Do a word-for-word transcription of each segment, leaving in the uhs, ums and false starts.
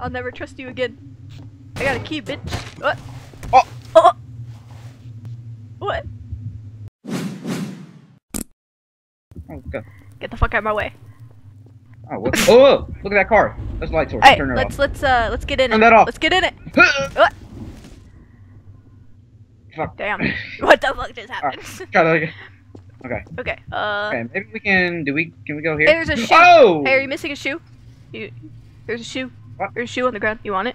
I'll never trust you again. I got a key, bitch. What? Oh. Oh. What? Oh, God. Get the fuck out of my way. Oh, what? Oh, whoa. Look at that car. That's light source. Hey, turn it let's, off. Let's, uh, let's get in Turn it. Turn that off. Let's get in it. What? Fuck. Damn. What the fuck just happened? Right. Try that again. Okay. Okay, uh. Okay, maybe we can, do we, can we go here? Hey, there's a shoe. Oh! Hey, are you missing a shoe? You, there's a shoe. What? There's a shoe on the ground. You want it?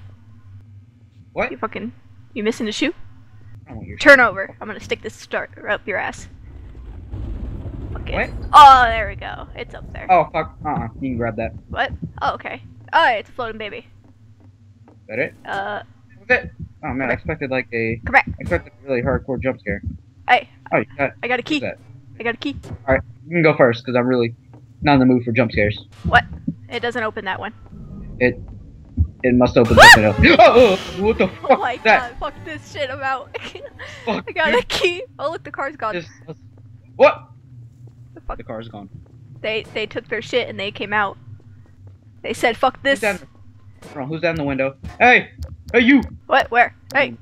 What? You fucking... You missing the shoe? I want your shoe. Turn over. I'm gonna stick this start up your ass. Fuck it. What? Oh, there we go. It's up there. Oh, fuck. Uh-uh. You can grab that. What? Oh, okay. Oh, it's a floating baby. Is that it? Uh... That's it! Oh, man. I expected, like, a... Come back. I expected a really hardcore jump scare. Hey. Oh, you got... I got a key. I got a key. Alright. You can go first, because I'm really not in the mood for jump scares. What? It doesn't open that one. It... It must open something up. Oh, oh, what the fuck? Oh my is that? God, fuck this shit, I'm out. Fuck, I got dude. a key. Oh look, the car's gone. Just, what? The fuck? The car's gone. They they took their shit and they came out. They said fuck this. Who's down, who's down the window? Hey! Hey you! What? Where? Hey! You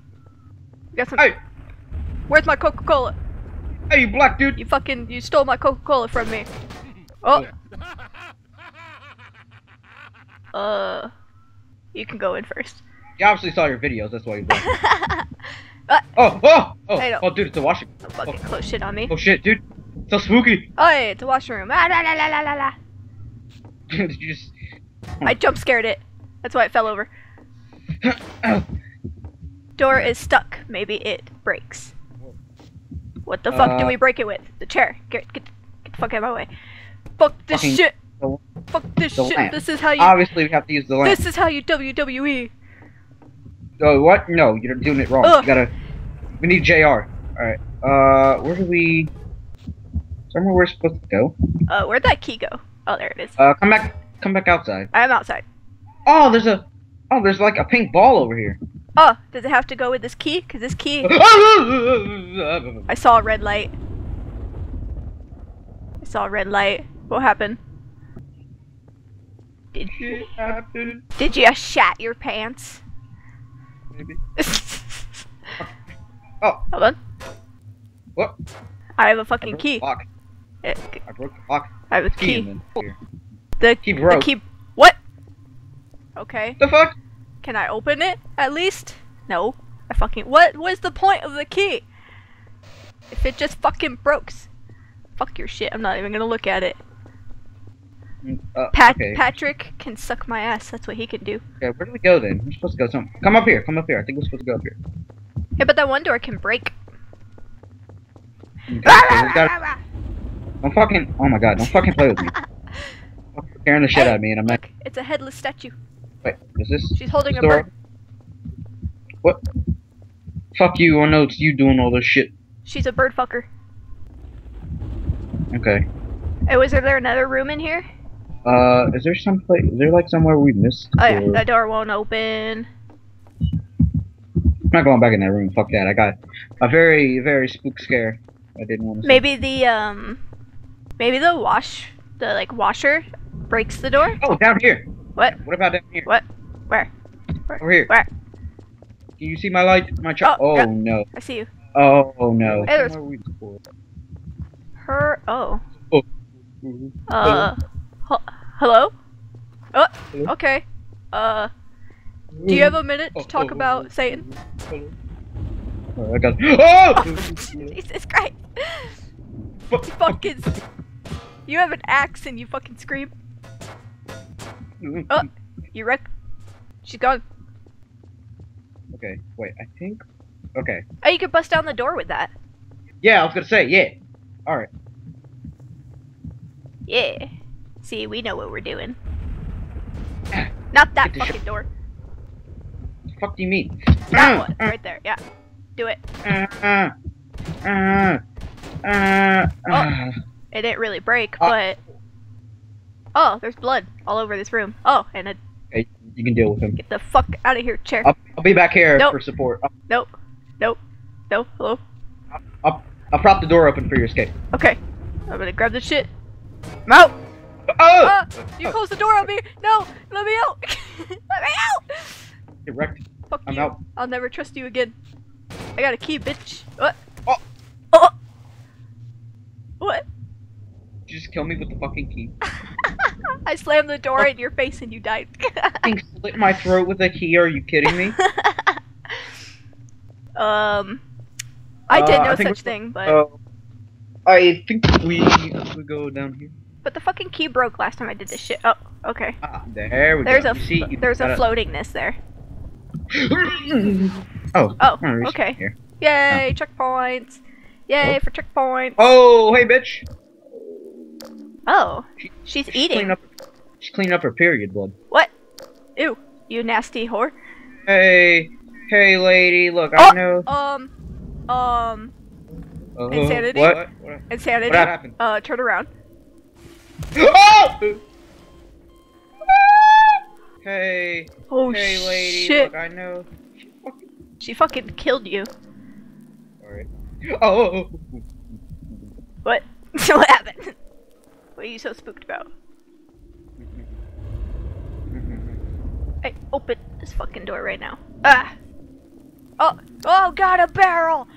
got some Hey! Where's my Coca-Cola? Hey you black dude! You fucking you stole my Coca-Cola from me. Oh Uh You can go in first. You obviously saw your videos, that's why you went. Oh, oh, oh, oh, dude, it's a washroom. Don't fucking oh. close shit on me. Oh shit, dude, it's so spooky. Oh, hey, it's a washroom. Ah, la, la, la, la, la, la. Did you just? I jump scared it. That's why it fell over. Door is stuck. Maybe it breaks. What the fuck uh, do we break it with? The chair. Get, get, get the fuck out of my way. Fuck this shit. The, Fuck this shit, lamp. This is how you- Obviously we have to use the lamp. This is how you W W E. Oh, what? No, you're doing it wrong. Ugh. You gotta- We need J R. Alright, uh, where do we- Somewhere we're supposed to go? Uh, where'd that key go? Oh, there it is. Uh, come back- come back outside. I'm outside. Oh, there's a- Oh, there's like a pink ball over here. Oh, does it have to go with this key? Cause this key- I saw a red light. I saw a red light. What happened? Did you, did you shat your pants? Maybe. Oh. Hold on. What? I have a fucking I key. Lock. It, I broke the lock. I have a key. key. The key broke. The key... What? Okay. The fuck? Can I open it, at least? No. I fucking... What was the point of the key? If it just fucking breaks. Fuck your shit. I'm not even gonna look at it. Uh, Pat okay. Patrick can suck my ass. That's what he can do. Okay, where do we go then? We're supposed to go somewhere. Come up here. Come up here. I think we're supposed to go up here. Yeah, but that one door can break. Okay, so gotta... Don't fucking. Oh my God! Don't fucking play with me. You're scaring the shit hey, out of me, and I'm not. Look, it's a headless statue. Wait, is this? She's holding this a bird. What? Fuck you! I know it's you doing all this shit. She's a bird fucker. Okay. Hey, was there another room in here? Uh, is there some place? Is there like somewhere we missed? Oh yeah, or... that door won't open. I'm not going back in that room. Fuck that. I got a very, very spook scare. I didn't want to. Maybe see. the um, maybe the wash, the like washer breaks the door. Oh, down here. What? What about down here? What? Where? Where? Over here. Where? Can you see my light? My chart? Oh, oh yep. no. I see you. Oh, oh no. Hey, there's... We Her. Oh. Oh. Uh. Hello? Oh, okay. Uh, do you have a minute to talk about Satan? Oh, I got it. Oh! Jesus Christ! You fucking... You have an axe and you fucking scream. Oh, you wreck. She's gone. Okay, wait, I think... Okay. Oh, you could bust down the door with that. Yeah, I was gonna say, yeah. Alright. Yeah. See, we know what we're doing. Not that fucking door. What the fuck do you mean? That one, right there, yeah. Do it. Uh, uh, uh, oh, it didn't really break, uh, but... Oh, there's blood all over this room. Oh, and a... Hey, you can deal with him. Get the fuck out of here, chair. I'll, I'll be back here nope. for support. I'll... Nope. Nope. Nope. Hello? I'll, I'll, I'll prop the door open for your escape. Okay. I'm gonna grab this shit. I'm out! Oh! Uh, you closed the door on me! No! Let me out! Let me out! Get wrecked. Fuck I'm you. Out. I'll never trust you again. I got a key, bitch. What? Oh. Oh. What? Did you just kill me with the fucking key? I slammed the door oh. in your face and you died. You slit my throat with a key? Are you kidding me? um, I did uh, no I such thing, but uh, I think we we go down here. But the fucking key broke last time I did this shit. Oh, okay. Ah, there we there's go. A, see, there's a floatingness there. Oh. Oh. Okay. Here. Yay! Oh. Checkpoints. Yay oh. for checkpoints. Oh, hey, bitch. Oh, she, she's, she's eating. Clean up, she's cleaning up her period blood. What? Ew, you nasty whore. Hey, hey, lady, look, oh, I know. Um, um. Uh, insanity. What? Insanity. What happened? Uh, turn around. Oh! Hey. Oh hey, lady, shit. Look, I know. She fucking, she fucking killed you. Alright. Oh. What? What happened? What are you so spooked about? Hey, open this fucking door right now. Ah! Oh! Oh, got a barrel!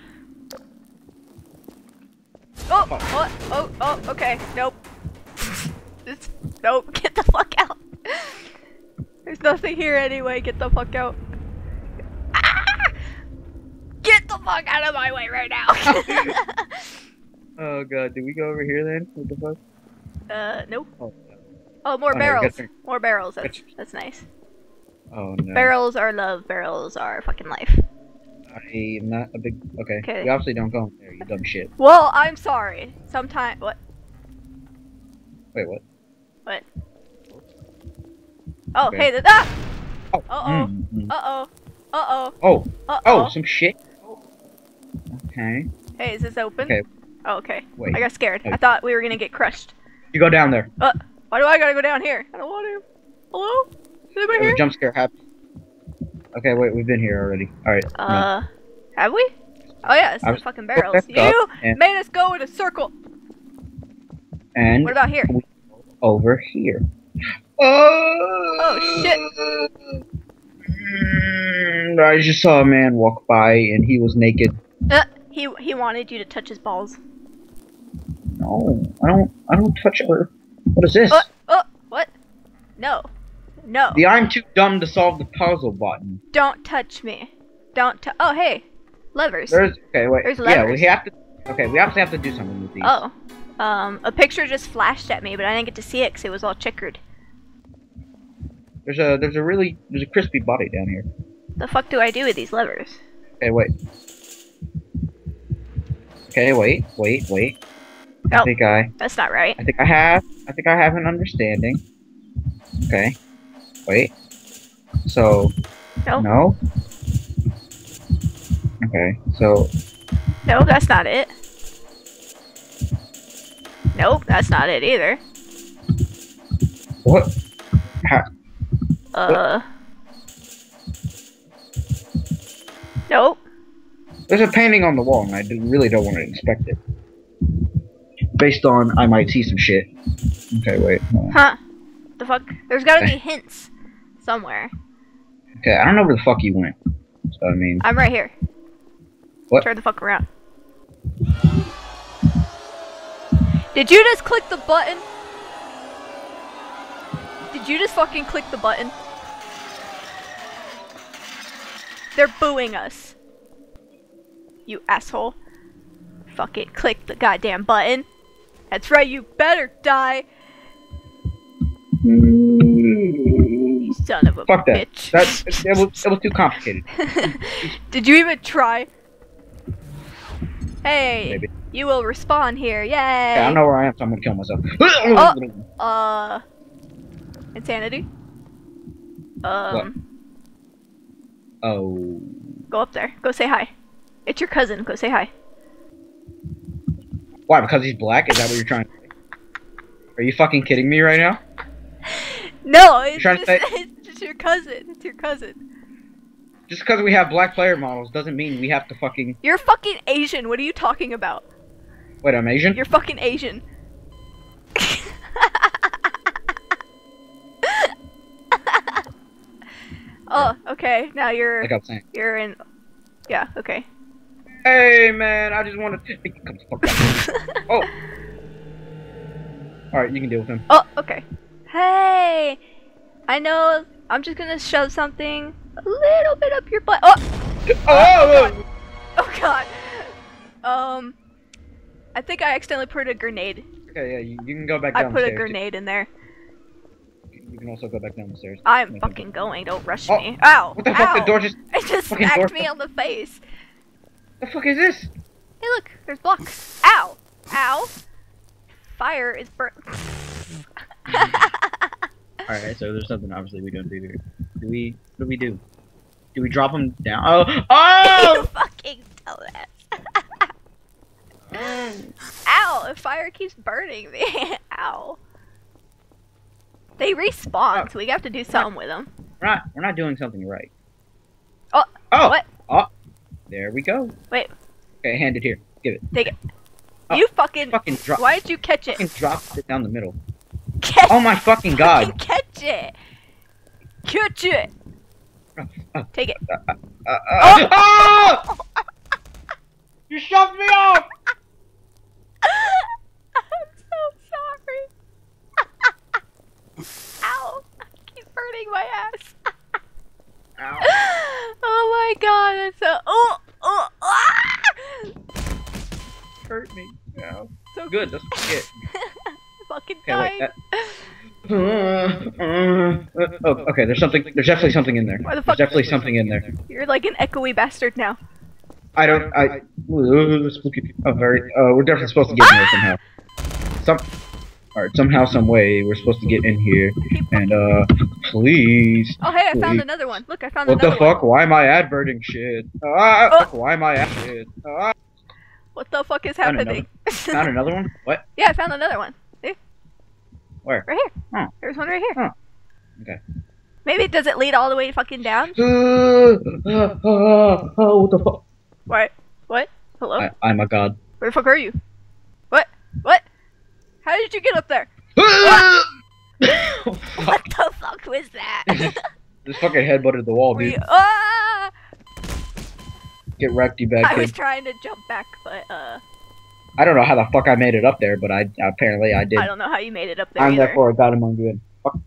Oh! Oh! Oh! Oh! Okay. Nope. It's, nope. Get the fuck out. There's nothing here anyway. Get the fuck out. Ah! Get the fuck out of my way right now. Oh god. Did we go over here then? What the fuck? Uh, nope. Oh, no. Oh, more oh, barrels. More barrels. That's, that's nice. Oh, no. Barrels are love. Barrels are fucking life. I am not a big... Okay. Kay. You obviously don't go in there, you dumb shit. Well, I'm sorry. Sometimes... What? Wait, what? What? Oh, okay. Hey, the... Ah! Oh. Uh-oh. Mm-hmm. Uh-oh. Uh-oh. Oh. Uh-oh. Oh, some shit. Okay. Hey, is this open? Okay. Oh, okay. Wait. I got scared. Wait. I thought we were gonna get crushed. You go down there. Uh, why do I gotta go down here? I don't want to. Hello? Is anybody here? There's a jump scare happened. Okay, wait, we've been here already. Alright. Uh, no. Have we? Oh yeah, it's the fucking barrels. You made us go in a circle! And... What about here? Over here. Oh, oh shit! Mm, I just saw a man walk by and he was naked. Uh, he, he wanted you to touch his balls. No, I don't. I don't touch her. What is this? Oh, oh, what? No, no. The I'm too dumb to solve the puzzle button. Don't touch me. Don't. T oh, hey, levers. There's okay. Wait. There's levers. Yeah, we have to. Okay, we obviously have to do something with these. Oh, um, a picture just flashed at me, but I didn't get to see it because it was all checkered. There's a there's a really there's a crispy body down here. The fuck do I do with these levers? Okay, wait. Okay, wait, wait, wait. I oh, think I. That's not right. I think I have. I think I have an understanding. Okay. Wait. So. No. No. Okay. So. No, that's not it. Nope, that's not it either. What? How? Uh. What? Nope. There's a painting on the wall, and I do, really don't want to inspect it. Based on, I might see some shit. Okay, wait. Huh? The fuck? There's gotta be hints somewhere. Okay, I don't know where the fuck you went. So I mean, I'm right here. What? Turn the fuck around. Did you just click the button? Did you just fucking click the button? They're booing us. You asshole. Fuck it. Click the goddamn button. That's right, you better die! You son of a Fuck that. bitch. That, it, was, it was too complicated. Did you even try? Hey, Maybe. you will respawn here, yay! Yeah, I know where I am, so I'm gonna kill myself. Oh, uh... Insanity? Um... What? Oh... Go up there. Go say hi. It's your cousin. Go say hi. Why, because he's black? Is that what you're trying to say? Are you fucking kidding me right now? No, it's just, it's just your cousin. It's your cousin. Just because we have black player models doesn't mean we have to fucking... You're fucking Asian. What are you talking about? Wait, I'm Asian? You're fucking Asian. Oh, okay. Now you're. I got saying. You're in. Yeah. Okay. Hey, man! I just wanted. Oh. All right, you can deal with him. Oh, okay. Hey, I know. I'm just gonna shove something a little bit up your butt. Oh. Oh. Oh, oh God. Oh, God. Um. I think I accidentally put a grenade. Okay, yeah, you, you can go back downstairs. I put a grenade in there. You can also go back down the stairs. I'm no, fucking going, don't rush oh, me. Ow! What the ow. fuck, the door just- It just smacked me on the face! The fuck is this? Hey look, there's blocks. Ow! Ow! Fire is burnt. Alright, so there's something obviously we don't do here. Do we- what do we do? Do we drop them down? Oh! Oh! You fucking tell that. Ow! The fire keeps burning me. Ow. They respawn, oh, so we have to do something not, with them. We're not, we're not doing something right. Oh! Oh! What? Oh! There we go. Wait. Okay, hand it here. Give it. Take it. Oh, you fucking... fucking drop, why did you catch it? Fucking dropped it down the middle. Catch, oh my fucking god. Fucking catch it! Catch it! Uh, uh, Take it. Uh, uh, uh, oh! Oh! You shoved me off! My ass. Ow. Oh my god, that's so oh oh ah! Hurt me. No. So good, that's what you get. Fucking okay, dying. Oh, okay, there's something there's definitely something in there. Why the fuck there's definitely something in there. You're like an echoey bastard now. I don't I spooky oh, very uh we're definitely supposed to get in there somehow. Some Alright, somehow, some way, we're supposed to get in here, and, uh, please. Oh, hey, I please. found another one. Look, I found what another one. What the fuck? One. Why am I adverting shit? Uh, oh. Why am I adverting shit? Uh, what the fuck is found happening? Another. Found another one? What? Yeah, I found another one. See? Where? Right here. Huh. There's one right here. Huh. Okay. Maybe it doesn't lead all the way fucking down? Uh, uh, uh, uh, what the fuck? What? What? Hello? I I'm a god. Where the fuck are you? What? What? How did you get up there? What? Oh, what the fuck was that? This fucking head butted the wall, dude. You... Ah! Get wrecked, you bad I kid. was trying to jump back, but uh. I don't know how the fuck I made it up there, but I apparently I did. I don't know how you made it up there. I'm either. therefore a god among good. Fuck.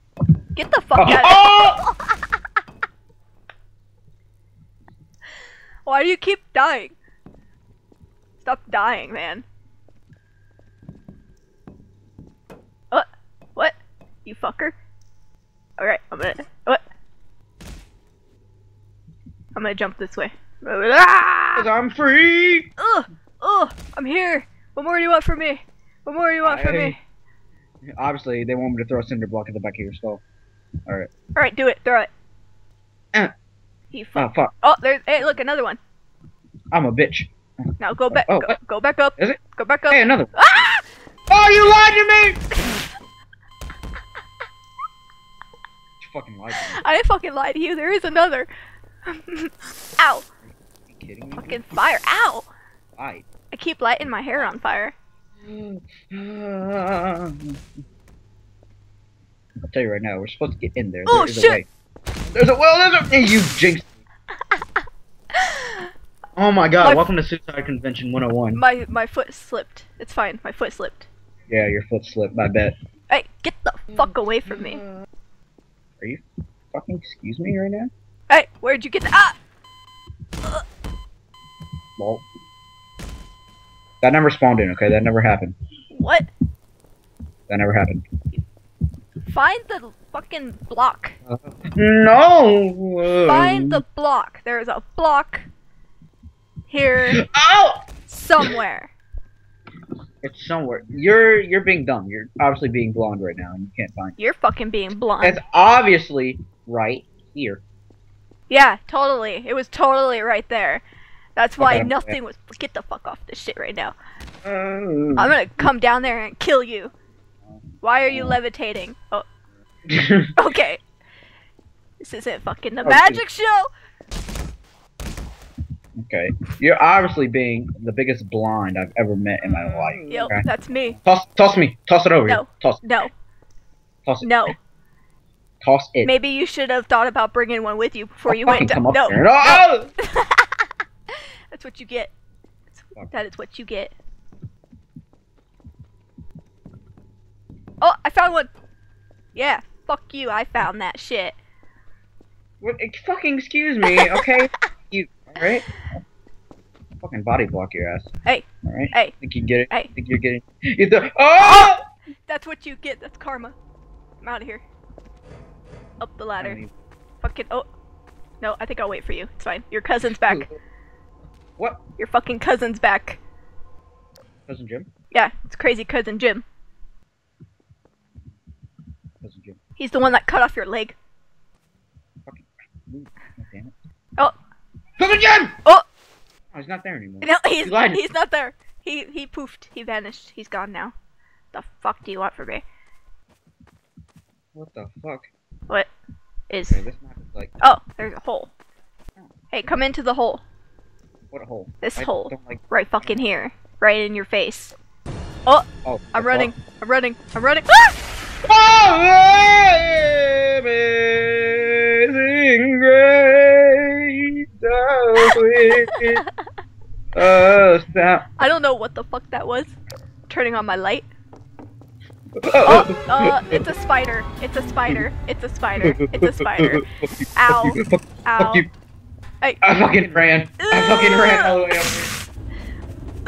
Get the fuck oh. out of here! Oh! Why do you keep dying? Stop dying, man. You fucker. Alright, I'm gonna. What? I'm gonna jump this way. Ah! 'Cause I'm free! Ugh! Ugh! I'm here! What more do you want from me? What more do you want I... from me? Obviously, they want me to throw a cinder block at the back of your skull. Alright. Alright, do it. Throw it. Uh, you fuck. Oh, fuck. Oh, there's. Hey, look, another one. I'm a bitch. Now go back. Oh, go, go back up. Is it? Go back up. Hey, another one. Ah! Oh, you lied to me! Fucking lied to you. I didn't fucking lie to you. There is another. Ow! Are you kidding me? Fucking fire! Ow! Light. I keep lighting my hair on fire. I'll tell you right now, we're supposed to get in there. Oh there shit! A way. There's a well. There's a hey, you jinxed me. Oh my god! My Welcome to Suicide Convention one oh one. My my foot slipped. It's fine. My foot slipped. Yeah, your foot slipped. I bet. Hey, get the fuck away from me! Are you fucking excuse me right now? Hey, where'd you get the ah? Uh. Well, that never spawned in. Okay, that never happened. What? That never happened. Find the fucking block. Uh, no. Find the block. There's a block here. Ow! Somewhere. It's somewhere. You're you're being dumb. You're obviously being blonde right now, and you can't find it. You're fucking being blonde. It's obviously right here. Yeah, totally. It was totally right there. That's why okay, nothing yeah. was. Get the fuck off this shit right now. Uh, I'm gonna come down there and kill you. Why are you uh, levitating? Oh. Okay. This isn't fucking the oh, magic geez. show. Okay, you're obviously being the biggest blonde I've ever met in my life. Yep, okay? That's me. Toss, toss me, toss it over. No, here. toss, no, toss it. no, Toss it. Maybe you should have thought about bringing one with you before you went down. No. No. That's what you get. That's, that is what you get. Oh, I found one. Yeah, fuck you. I found that shit. What, fucking excuse me, okay? You, alright? Fucking body block your ass. Hey. Alright? Hey. Think you get it? Hey. Think you're getting you th oh! Oh! That's what you get. That's karma. I'm out of here. Up the ladder. Need... Fucking. Oh. No, I think I'll wait for you. It's fine. Your cousin's back. What? Your fucking cousin's back. Cousin Jim? Yeah, it's crazy cousin Jim. Cousin Jim. He's the one that cut off your leg. Fucking. Oh, damn it. Oh. Cousin Jim! Oh! Oh, he's not there anymore. No, he's, he he's not there. He he poofed. He vanished. He's gone now. The fuck do you want from me? What the fuck? What is... Okay, this map is like... Oh, there's a hole. Oh. Hey, come into the hole. What a hole? This I hole. Like... Right fucking here. Right in your face. Oh! Oh I'm running. Fuck? I'm running. I'm running. Ah! Oh, amazing grace, so sweet. Oh, snap. I don't know what the fuck that was. Turning on my light. Oh, uh, it's a spider. It's a spider. It's a spider. It's a spider. Ow. Fuck you. Fuck, Ow. Fuck you. I, I fucking ran. Uh, I fucking ran all the way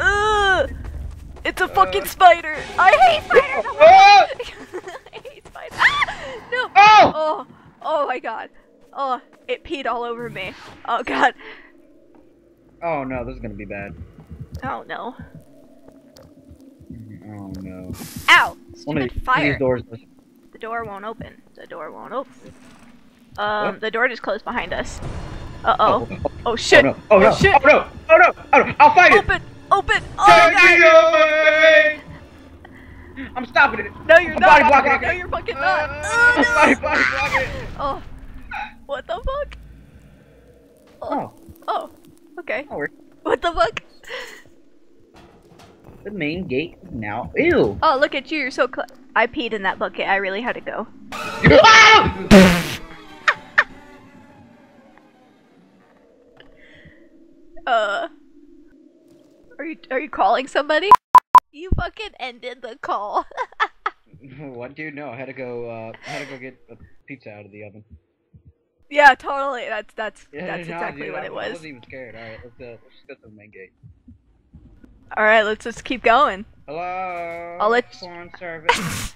over. Uh, it's a fucking uh, spider. I hate spiders. Uh, uh, I hate spiders. Ah, no. Oh. oh. Oh my god. Oh, it peed all over me. Oh god. Oh no, this is gonna be bad. Oh no. Oh no. Ow! Stupid fire. These doors. The door won't open. The door won't open. Um, what? The door just closed behind us. Uh oh. Oh, oh, oh shit. Oh no. Oh, no. Oh, shit. Oh, no. Oh no. Oh no. I'll fight open. it. Open. Open. Oh god. I'm stopping it. No, you're I'm not. Body blocking it. No, you're fucking not. Uh, oh, no. Body blocking it. Oh. What the fuck? Oh. Oh. Okay. Oh, what the fuck? The main gate is now. Ew. Oh, look at you. You're so cl- I peed in that bucket. I really had to go. uh. Are you are you calling somebody? You fucking ended the call. What, dude? No, I had to go. Uh, I had to go get a pizza out of the oven. Yeah, totally. That's that's yeah, that's no, exactly dude, what I, it was. I wasn't even scared. All right, let's uh, let's just go to the main gate. Alright, let's just keep going. Hello? I'll let you... service.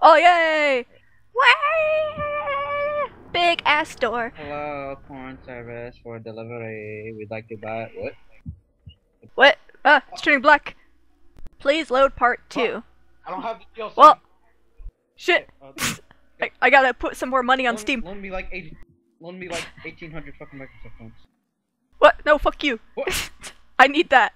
Oh, yay! Way! Big ass door. Hello, porn service for delivery. We'd like to buy... What? What? Ah, it's turning black. Please load part two. I don't have the D L C. Well, shit. Uh, I, I gotta put some more money on loan, Steam. Loan me like, eighty, loan me like eighteen hundred fucking Microsoft points. What? No, fuck you. What? I need that.